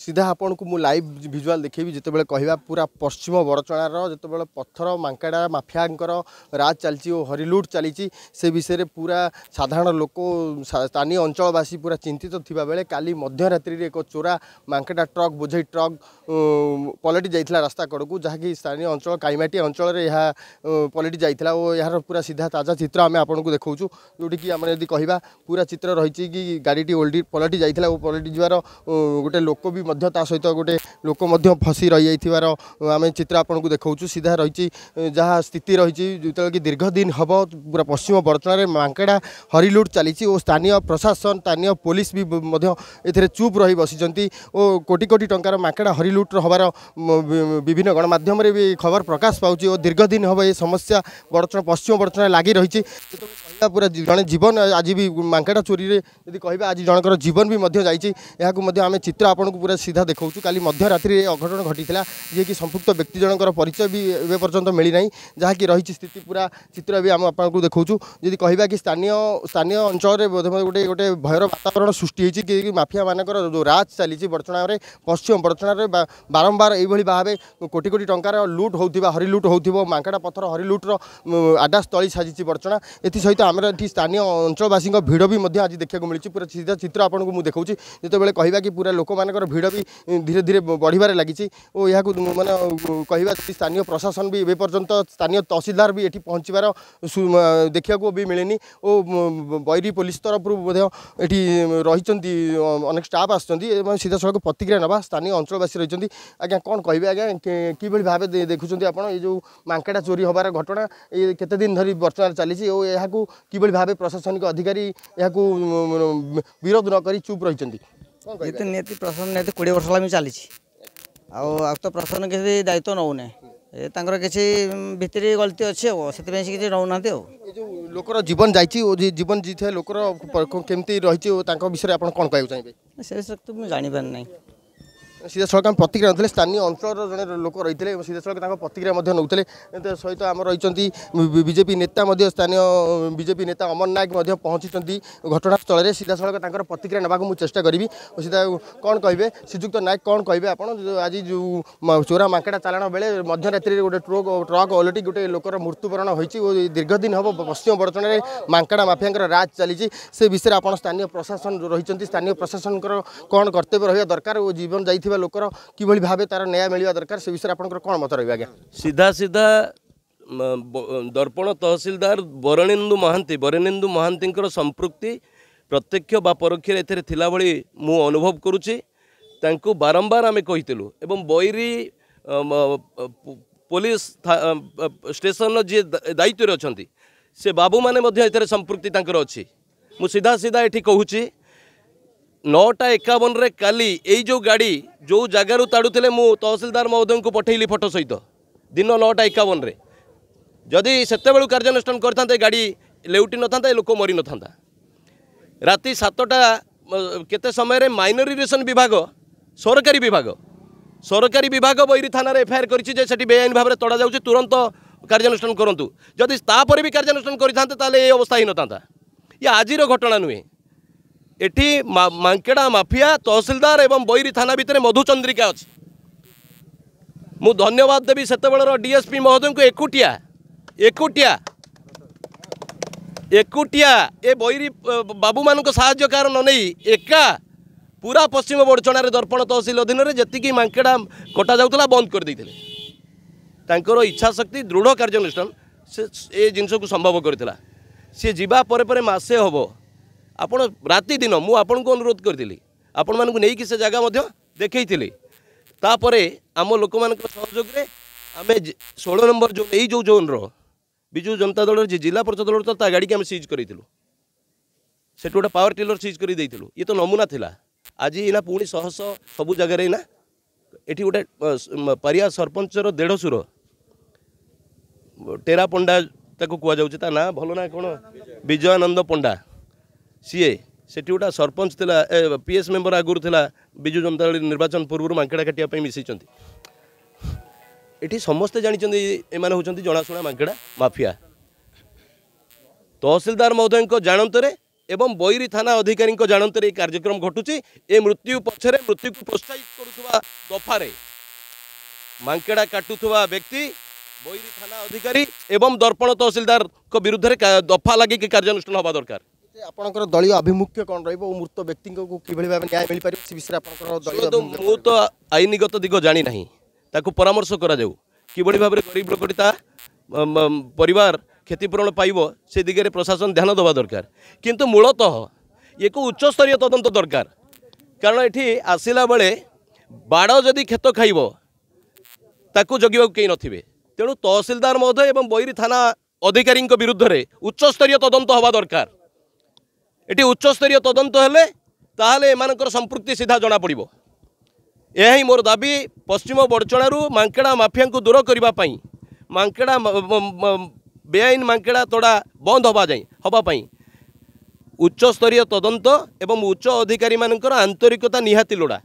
सीधा आपण को लाइव भिजुआल देखी जितेबाला कहवा पूरा पश्चिम बड़चणार जितेबाला पत्थर मांकाड़ा माफियां राज चलती और हरिलुट चली से विषय में पूरा साधारण लोक स्थानीय अंचलवासी पूरा चिंतित थिबा बेले काली मध्यरात्रि रे एक चोरा मांकाड़ा ट्रक बोझे ट्रक पलटी जाइथिला रास्ता कड़क जहाँकि स्थानीय अंचल काईमाटी अंचल यह पलटी जाइथिला और यार पूरा सीधा ताजा चित्र आम आपन को देखाऊँ जोटी कि आम यदि कहवा पूरा चित्र रही कि गाड़ीटी ओल्टी पलटी जाइथिला और पलटी जवार गोटे लोक भी सहित गोटे लोक फसी रही जामें चित्र आपन को देखाऊँ सीधा रही जहाँ स्थिति रही जो कि दीर्घ दिन हम पूरा पश्चिम बड़चणार मांकाड़ा हरिलुट चली स्थानीय प्रशासन स्थानीय पुलिस भी ए चुप रही बसी और कोटी कोटी टंकार मांकाड़ा हरिलुट हबार विभिन्न गणमाध्यम भी खबर प्रकाश पाउछि और दीर्घ दिन हम ये समस्या बड़चणार पश्चिम बड़चणार लागी रही पूरा जड़े जीवन आज भी मांकाड़ा चोरी में यदि कह आज जनकर जीवन भी जामें चित्र आपन को पूरा सीधा देखाऊँ काली मध्यरात्रि अघटन घटी जी कि संपुक्त व्यक्ति जनकर परिचय भी ए पर्यंत मिलना जहाँकि रही स्थिति पूरा चित्र भी आम आपको देखाऊँ जी कह कि स्थानीय अंचल गोटे गोटे भयर वातावरण सृष्टि कि माफिया मानकर जो राज चली बड़चणार पश्चिम बड़चणार बारंबार ये भाव कोटी कोटी टंकार लुट होता हरिलुट हो मांकाड़ा पत्थर हरिलुट्र आडा स्थली साजिश बड़चणा एसत आम स्थानीय अंचलवासी भिड़ भी आज देखा मिली पूरा सीधा चित्र आपन को देखा जितेबाला कहवा कि पूरा लोक मानकर भिड़ भी धीरे धीरे बढ़िबार लगी और यह मैंने कहवा स्थानीय प्रशासन भी ए पर्यंत स्थानीय तहसीलदार भी ये पहुँचबार देखा भी मिले और बैरी पुलिस तरफ रही अनेक स्टाफ आसमें सीधा सड़क प्रतिक्रिया ना स्थानीय अंचलवासी रही आज्ञा कौन कहे आज्ञा कि भाव देखुं आप जो मांकाड़ा चोरी हबार घटना ये केते दिन धरी बर्तमान चली और यह कि भाव प्रशासनिक अधिकारी यह विरोध नक चुप रही नीति प्रशासन नीति 20 वर्ष लगे चली तो प्रशासन किसी दायित्व नौना किसी भितर गलती अच्छे से किसी नौना लोकर जीवन जाइए जीवन जीत लोकर केमती रही विषय आप कौन कहना चाहिए से विषय तो मुझे जापर ना सीधा सड़क आम प्रतिक्रिया नौते स्थानीय अंचल जड़े लोक रही थे सीधा सड़क प्रतिक्रिया नौते सहित आम रही बीजेपी नेता स्थानीय बीजेपी नेता अमर नायक पहुंची घटनास्थल में सीधा सड़क प्रतिक्रिया नाक मुझे चेषा करी और सीधा कौन कहे श्रीजुक्त नायक कौन कहे आप आज जो चोरा मांकाड़ा चालाण बेले मध्यरात्रि गोटे ट्रक ओलटी गोटे लोकर मृत्युवरण होती दीर्घ दिन हम पश्चिम बड़चणार मांकाड़ा माफिया राज चली से विषय आप स्थानीय प्रशासन रही स्थानीय प्रशासन कौन कर्तव्य रहा दरकार और जीवन जाइए लोकर कि भाव तार न्याय मिलवा दरकार से विषय आप कौन मत रही सीधा सीधा दर्पण तहसीलदार बरणेन्दु महांती संपृक्ति प्रत्यक्ष बा परोक्ष अनुभव करुँची बारंबार आम कहीलु एवं बैरी पुलिस स्टेशन जी दायित्व अच्छा से बाबू मैंने संपृक्ति अच्छी मु सीधा सीधा ये कहूँ 9:51 काली एई जो गाड़ी जो जगारू ताड़ूले मु तहसीलदार महोदय को पठेली फोटो सहित दिन 9:51 जदि सेते बेलु कार्यानुष्ठान करते गाड़ी लेउटी न था लोक मरी न था राति 7टा केते समय माइनर इरेसन विभाग सरकारी विभाग बैरी थाना एफआईआर कर बेआईन भाव में तड़ा जाऊँच तुरंत कार्यानुष्ठान करूँ जदि तापर भी कार्यानुष्ठान करते अवस्था ही न था ये आज घटना नुहे एटी मांकाड़ा माफिया तहसीलदार एवं बैरी थाना भितर मधुचंद्रिका अच्छी मु धन्यवाद देवी सेतेबेलर डीएसपी महोदय को एकुटिया ए बैरी बाबू मान साहाय्य कार न नहीं एका पूरा पश्चिम बड़चणार दर्पण तहसील अधीन में जी मांकाड़ा कटा जाऊला बंद करदेते इच्छाशक्ति दृढ़ कार्यानुष्ठान से जिनस को संभव करता सी जावापर मसे हम आपण राति दिन मु आपण को अनुरोध करी आपण मानक नहीं कि से जगह देखी तापर आम लोक मान सहयोग में आम 16 नंबर जो यही जो जोन विजु जनता दल जिला परिषद दल तो गाड़ी की आम सीज करूँ से गोटे पावर टिलर सीज कर ये तो नमूना था आज इना पुणी शह शह सबू जगार ना ये गोटे पारिया सरपंचर देढ़शुर टेरा पंडा कहु ना भल ना कौन विजयानंद पंडा सीए से गोटा सरपंच था पीएस मेम्बर आगुरी था विजु जनता दल निर्वाचन पूर्व मांकाड़ा काटापी मिसई समस्ते जानी एम हूँ जनाशुना मांकाड़ा माफिया तहसीलदार महोदय जानते एवं बैरी थाना अधिकारी जानतर यह कार्यक्रम घटुची। ए मृत्यु पक्षर मृत्यु को प्रोत्साहित करुवा दफारे मांकेड़ा काटुवा व्यक्ति बैरी थाना अधिकारी एवं दर्पण तहसीलदार विरुद्ध दफा लगे कार्यानुष्ठान होगा दरकार। आपणकर दलीय अभिमुख्य कौन रो मृत व्यक्ति को किभली भाव न्याय मिल पारे से विषय मु तो आईनगत दिग जाणी ना ताकू परामर्श कराऊ किभली भाव गरीब लोकटी ता परिवार क्षतिपूरण पाइब से दिगरे प्रशासन ध्यान दवा दरकार किंतु मूलतः एक उच्च स्तरीय तदंत दरकार कारण ये आसला बेले बाड़ जदि क्षेत खाइब ताकू जगह कहीं नथिबे तेणु तहसीलदार महोदय एवं बैरी थाना अधिकारी विरुद्ध रे उच्च स्तरीय तदंत होगा दरकार। ये उच्च स्तरीय तदंत हेले ताहले एमानकर संपृक्ति सीधा जना पड़िबो। यह ही मोर दाबी पश्चिम बड़चणारू मांकेड़ा माफिया को दूर करिबा पई मांकेड़ा बेआईन मांकेड़ा तोड़ा बंद होबा जाई होबा पई उच्च स्तरीय तदंत एवं उच्च अधिकारी मानकर आंतरिकता निहाती लोड़ा।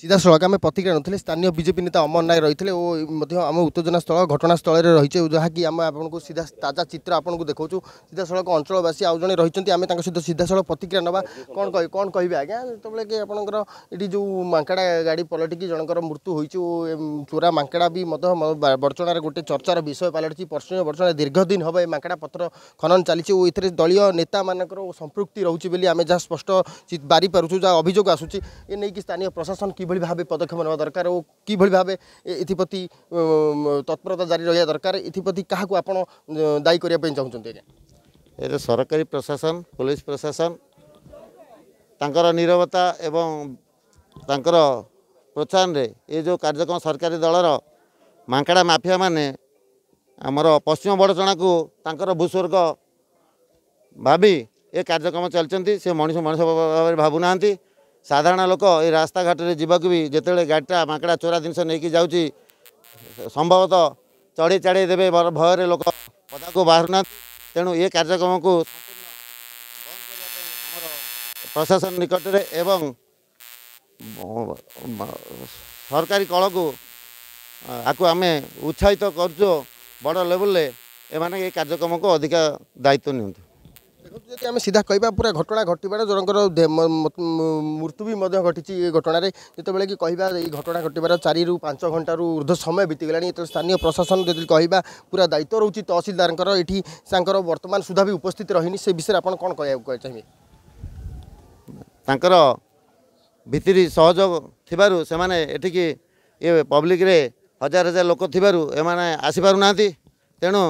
सीधा सड़क आम प्रतिक्रिया नुले स्थानीय बीजेपी नेता अमर नायक रही है और आम उत्तेजना स्थल घटना स्थल में रही है जहाँकि आम आपको सीधा ताजा चित्र आपको देखा सीधा सड़क अंचलवासी आज जड़े रही आम सहित सीधा सड़क प्रतिक्रिया ना कौन कह आज्ञा जितेबाला कि आपंकर जो मांकेड़ा गाड़ी पलटिकी जनकर मृत्यु हो चोरा मांकेड़ा भी बड़चणार गोटे चर्चार विषय पलटि पश्चिम बड़चणार दीर्घ दिन हम मांकेड़ा पथर खनन चली और दलीय नेता मानक संपृक्ति रोचे बोली आम जहाँ स्पष्ट बारी पार्छू जहाँ अभियोग आसूसी ये नहीं कि स्थानीय प्रशासन किभली भाव पदक्षेप ना दरकार और किभली भाव एथप्रति तत्परता जारी रहा दरकार एथप्रति क्या आपड़ दायी करने चाहते हैं। ये सरकारी प्रशासन पुलिस प्रशासन तांकर नीरवता एवं तांकर प्रोत्साहन रे ये जो कार्यक्रम सरकारी दलर मांकेड़ा माफिया माने आमर पश्चिम बड़चणा को तांकर भूस्वर्ग भाभी ये कार्यक्रम चलती से मनीष मनीष भाव भावुना साधारण लोक ये रास्ता घाट में जावाक भी जिते गाड़ीटा मांकेड़ा चोरा जिनस नहीं जाऊँगी संभवतः चढ़े चढ़े देवे भयर लोक पदा को बाहर ना तेणु ये कार्यक्रम को प्रशासन निकट में एवं सरकारी कल को आपको आम उत्साहित करो बड़ लेवल ये कार्यक्रम को अधिका दायित्व नियंतु। देखो आम सीधा कह पूरा घटना घटना जनकर मृत्यु भी घटी घटना जितेबाला कि कह घटना घटना 4 ରୁ 5 घंटा ऊर्ध्व समय बीतीगला ये स्थानीय प्रशासन जी कह पूरा दायित्व रोचे तहसीलदार ये बर्तमान सुधा भी उपस्थित रही से विषय में कौन कह चाहिए भितरी सहयोग थी ये पब्लिक हजार हजार लोक थी आसीपार ना तेणु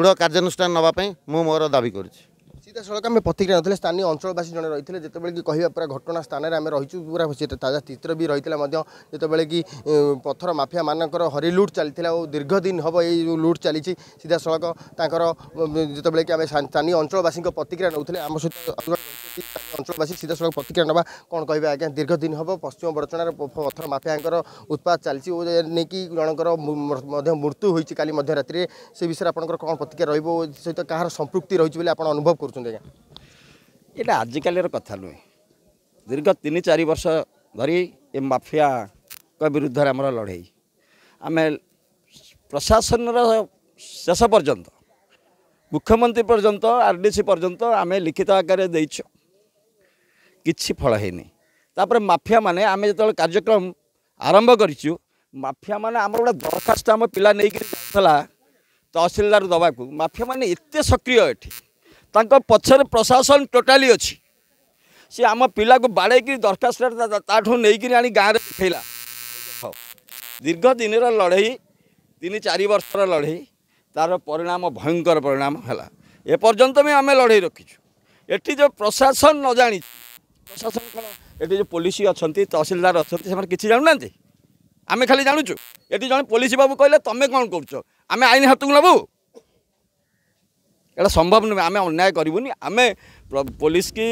दृढ़ कार्यानुष्ठान नापी मु मोर दाबी करुँच। सीधा सड़क आम प्रतिक्रिया नुले स्थानीय अंचलवासी जन रही है जितेबाला कि कह पूरा घटना स्थान में आम रही पूरा ताजा चित्र भी रही जितेबाला कि पथर माफिया मानकर हरिलुट चली और दीर्घ दिन हम ये लुट चली सीधा सड़क तांकर जितेबाला कि आम स्थानीय अंचलवासी प्रतिक्रिया नौते आम सहित अंचलवासी सीधा सड़क प्रतिक्रिया ना कौन कह आज्ञा दीर्घ दिन हम पश्चिम बड़चणार पथर माफिया उत्पाद चलती नहीं कि जनकर मृत्यु होती राति से विषय में आपंकर कौन प्रतिक्रिया रही सहित कहार संपृक्ति रही बोली आप अनुभव कर ये आजिकल कथा नुहे दीर्घ 3-4 वर्ष धरी ये माफिया विरुद्ध आम लड़े आम प्रशासन शेष पर्यटन मुख्यमंत्री पर्यंत आरडीसी पर्यंत आम लिखित आकार कि फल है माफिया माने आम जो कार्यक्रम आरंभ करूँ माफिया माने आम गोटे दरखास्त आम पिला नहीं तहसीलदार दवा को माफिया माने एत सक्रिय ये पक्षर प्रशासन टोटाली अच्छी सी आम पिला को बाड़े दरखास्त नहीं गाँव में देखला दीर्घ दिन लड़े 3-4 वर्षर लड़े तार परिणाम भयंकर परिणाम है एपर्यंत भी आम लड़े रखीचु एटी जो प्रशासन न जानी प्रशासन कौन ये जो पुलिस अच्छा तहसीलदार अच्छा किसी जानूना आम खाली जानूचु ये जन पुलिस बाबू कहले तुम कौन कर आम आईन हाथ को नबू एटा संभव नुहे आम अन्याय करूनी आम पुलिस की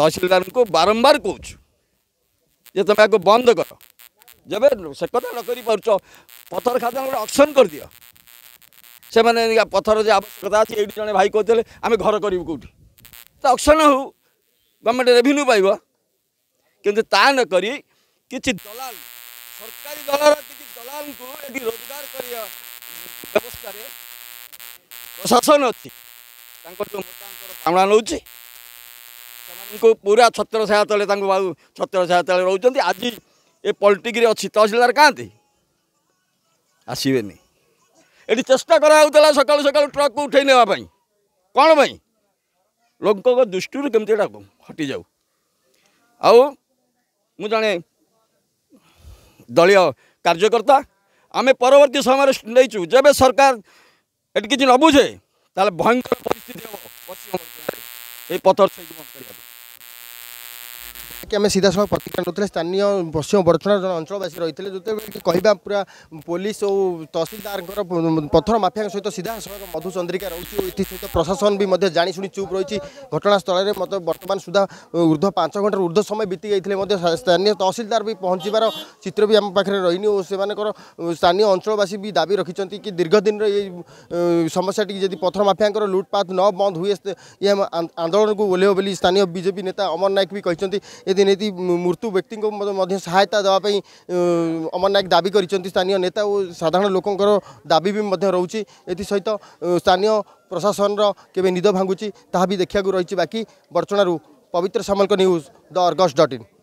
तहसीलदार को बारंबार कहूँ जे तुम आपको बंद कर जब से कथा न कर पथर खाता गोटे अक्शन कर दियो से मैंने पथर जो आवश्यकता अच्छे ये जड़े भाई कहते आम घर करूँ कौटी तो अक्शन हो गवर्नमेंट रेवेन्यू पाइब कि नक कि दलाल सरकारी दलाल दलाल को रोजगार व्यवस्था प्रशासन अच्छी जो मोटा कामड़ा नौ पूरा छत्र छाया तले छत्र छाया तले रोच आज ये पॉलिटिक्स अच्छी तहसीलदार कहते आसबेनि ये चेष्टा कराला सका सका ट्रक को उठे ना कौन भाई लोक दृष्टि केमती हटि जाऊ आउ जड़े दलय कार्यकर्ता आम परवर्त समय नहीं जब सरकार ये किसी न बुझे तेल भयंकर परिस्थिति हम पश्चिम पथर आम सीधा सब प्रतिक्रिया नौते स्थानीय पश्चिम बड़चणा जन अंचलवासी रही है जो कहवा पूरा पुलिस और तहसीलदार पथर माफिया सहित सीधा सड़क मधुचंद्रिका रही सहित प्रशासन भी जाशुणी चुप रही घटनास्थल में मतलब बर्तमान सुधा ऊर्ध्व 5 घंटार ऊर्ध्व समय बीती गई स्थानीय तहसीलदार भी पहुँचवर चित्र भी आम पाखे रही और से स्थानीय अंचलवासी भी दाबी रखिंट कि दीर्घ दिन ये समस्याटी जब पथर माफिया लुटपाट न बंद हुए ये आंदोलन को ओल्हेबी स्थानीय बीजेपी नेता अमर नायक भी कहते नीति मृत्यु व्यक्ति को सहायता देवाई अमर नायक दाबी कर स्थानीय नेता और साधारण लोकंर दाबी भी रोचे ये सहित स्थानीय प्रशासन केद भांगुची ताहा भी देखा रही बाकी बड़चणारू पवित्र सामल न्यूज द अर्गस.in